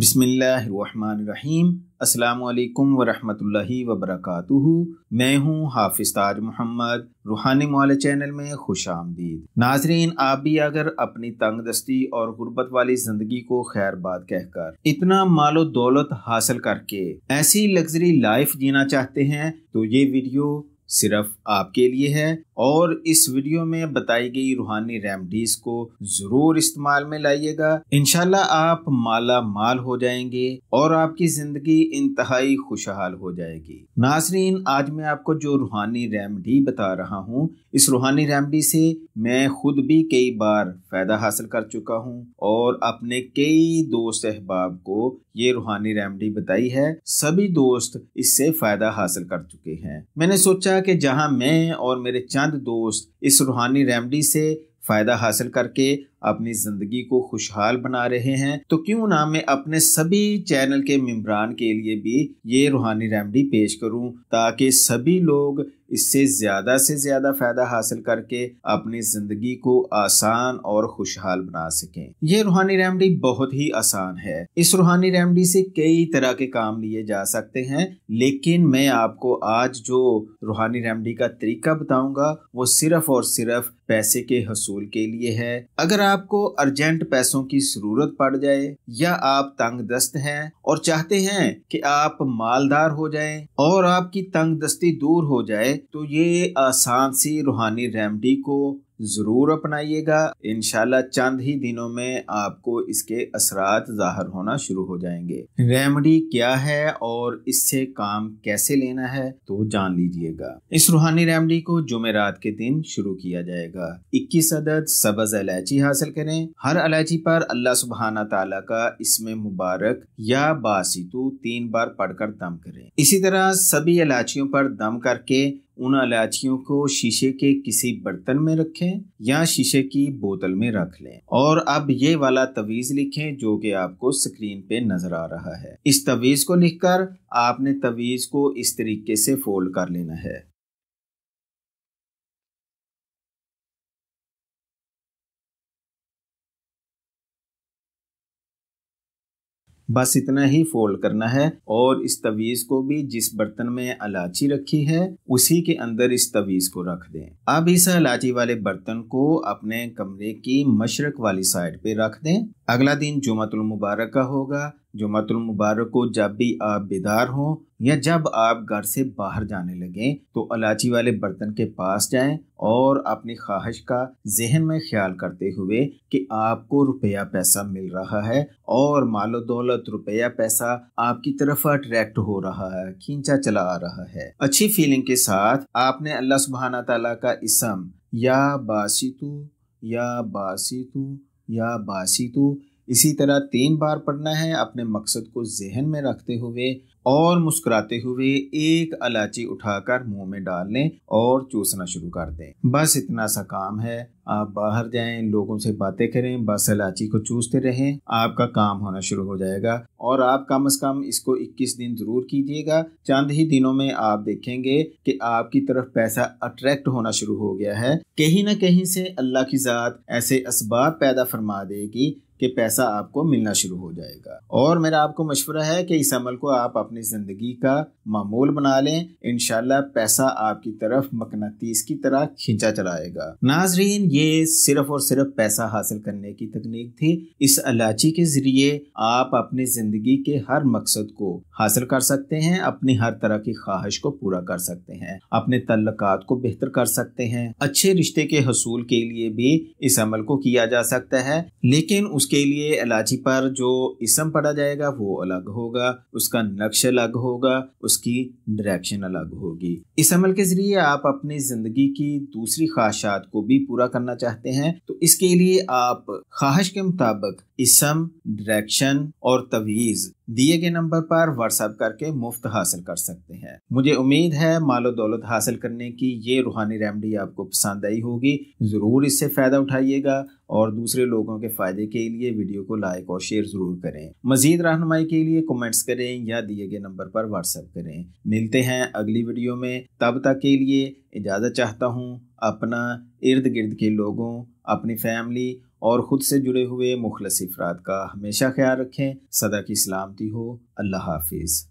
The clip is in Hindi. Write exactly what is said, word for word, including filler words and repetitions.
बिस्मिल्लाहिर्रहमानिर्रहीम, अस्सलामु अलैकुम वरहमतुल्लाहि वबरकातुहू। मैं हूँ हाफिज ताज मुहम्मद। रूहानी मुआलेज चैनल में खुश आमदीद। नाजरीन, आप भी अगर अपनी तंगदस्ती और गुर्बत वाली जिंदगी को खैरबाद कहकर इतना मालो दौलत हासिल करके ऐसी लग्जरी लाइफ जीना चाहते हैं तो ये वीडियो सिर्फ आपके लिए है और इस वीडियो में बताई गई रूहानी रेमडीज को जरूर इस्तेमाल में लाइएगा। इंशाल्लाह आप माला माल हो जाएंगे और आपकी जिंदगी इंतहाई खुशहाल हो जाएगी। नाजरीन, आज मैं आपको जो रूहानी रेमडी बता रहा हूँ, इस रूहानी रेमडी से मैं खुद भी कई बार फायदा हासिल कर चुका हूँ और अपने कई दोस्त अहबाब को ये रूहानी रेमडी बताई है। सभी दोस्त इससे फायदा हासिल कर चुके हैं। मैंने सोचा कि जहां मैं और मेरे चंद दोस्त इस रूहानी रेमडी से फायदा हासिल करके अपनी ज़िंदगी को खुशहाल बना रहे हैं, तो क्यों ना मैं अपने सभी चैनल के मेंबरान के लिए भी ये रूहानी रेमडी पेश करूं, ताकि सभी लोग इससे ज़्यादा से ज़्यादा फ़ायदा हासिल करके अपनी ज़िंदगी को आसान और खुशहाल बना सकें। ये रूहानी रेमडी बहुत ही आसान है। इस रूहानी रेमडी से कई तरह के काम लिए जा सकते हैं, लेकिन मैं आपको आज जो रूहानी रेमडी का तरीका बताऊँगा वो सिर्फ और सिर्फ पैसे के हसूल के लिए है। अगर आपको अर्जेंट पैसों की जरूरत पड़ जाए या आप तंगदस्त हैं और चाहते हैं कि आप मालदार हो जाएं और आपकी तंगदस्ती दूर हो जाए, तो ये आसान सी रूहानी रेमडी को ज़रूर अपनाइएगा। इंशाल्लाह चंद ही दिनों में आपको इसके असरात ज़ाहिर होना शुरू हो जाएंगे। रेमडी क्या है और इससे काम कैसे लेना है तो जान लीजिएगा। इस रूहानी रेमडी को जुमेरात के दिन शुरू किया जाएगा। इक्कीस अदद सबज इलायची हासिल करें। हर इलायची पर अल्लाह सुब्हाना ताला का इसमें मुबारक या बासितू तीन बार पढ़कर दम करें। इसी तरह सभी इलायचियों पर दम करके उन इलायचियों को शीशे के किसी बर्तन में रखें या शीशे की बोतल में रख लें। और अब ये वाला तवीज़ लिखें जो कि आपको स्क्रीन पे नजर आ रहा है। इस तवीज़ को लिखकर आपने तवीज़ को इस तरीके से फोल्ड कर लेना है। बस इतना ही फोल्ड करना है और इस तवीज़ को भी जिस बर्तन में इलायची रखी है उसी के अंदर इस तवीज़ को रख दें। अब इस इलायची वाले बर्तन को अपने कमरे की मशरक वाली साइड पे रख दें। अगला दिन जुमातुल मुबारक का होगा। जुमातुल मुबारक को जब भी आप बेदार हो या जब आप घर से बाहर जाने लगें तो इलायची वाले बर्तन के पास जाएं और अपनी ख्वाहिश का जहन में ख्याल करते हुए कि आपको रुपया पैसा मिल रहा है और मालो दौलत रुपया पैसा आपकी तरफ अट्रैक्ट हो रहा है, खींचा चला आ रहा है। अच्छी फीलिंग के साथ आपने अल्लाह सुब्हाना ताला का इसम या बासितू या बासितू या बासितू इसी तरह तीन बार पढ़ना है, अपने मकसद को जहन में रखते हुए और मुस्कुराते हुए एक इलायची उठाकर मुंह में डाल लें और चूसना शुरू कर दें। बस इतना सा काम है। आप बाहर जाएं, लोगों से बातें करें, बस इलायची को चूसते रहें, आपका काम होना शुरू हो जाएगा। और आप कम से कम इसको इक्कीस दिन जरूर कीजिएगा। चंद ही दिनों में आप देखेंगे कि आपकी तरफ पैसा अट्रैक्ट होना शुरू हो गया है। कहीं ना कहीं से अल्लाह की ज़ात ऐसे असबाब पैदा फरमा देगी कि पैसा आपको मिलना शुरू हो जाएगा। और मेरा आपको मशवरा है कि इस अमल को आप अपनी ज़िंदगी का मामूल बना लें। इंशाल्लाह पैसा आपकी तरफ मकनातीस की तरह खींचा चलाएगा। नाजरीन, ये सिर्फ और सिर्फ पैसा हासिल करने की तकनीक थी। इस इलायची के ज़रिए आप अपनी ज़िंदगी के हर मकसद को हासिल कर सकते हैं, अपनी हर तरह की ख्वाहिश को पूरा कर सकते हैं, अपने तल्लुकात को बेहतर कर सकते हैं। अच्छे रिश्ते के हसूल के लिए भी इस अमल को किया जा सकता है, लेकिन उसके लिए इलायची पर जो इसम पढ़ा जाएगा वो अलग होगा, उसका नक्शा अलग होगा, उसकी डायरेक्शन अलग होगी। इस अमल के ज़रिए आप अपनी ज़िंदगी की दूसरी ख्वाहिशात को भी पूरा करना चाहते हैं तो इसके लिए आप ख्वाहिश के मुताबिक इसम, डायरेक्शन और तवीज़ दिए गए नंबर पर व्हाट्सएप करके मुफ्त हासिल कर सकते हैं। मुझे उम्मीद है मालो दौलत हासिल करने की ये रूहानी रेमडी आपको पसंद आई होगी। ज़रूर इससे फ़ायदा उठाइएगा और दूसरे लोगों के फ़ायदे के लिए वीडियो को लाइक और शेयर ज़रूर करें। मज़ीद रहनुमाई के लिए कमेंट्स करें या दिए गए नंबर पर व्हाट्सएप करें। मिलते हैं अगली वीडियो में। तब तक के लिए इजाज़त चाहता हूँ। अपना, इर्द गिर्द के लोगों, अपनी फैमिली और ख़ुद से जुड़े हुए मुखलिस अफराद का हमेशा ख्याल रखें। सदा की सलामती हो। अल्लाह हाफिज़।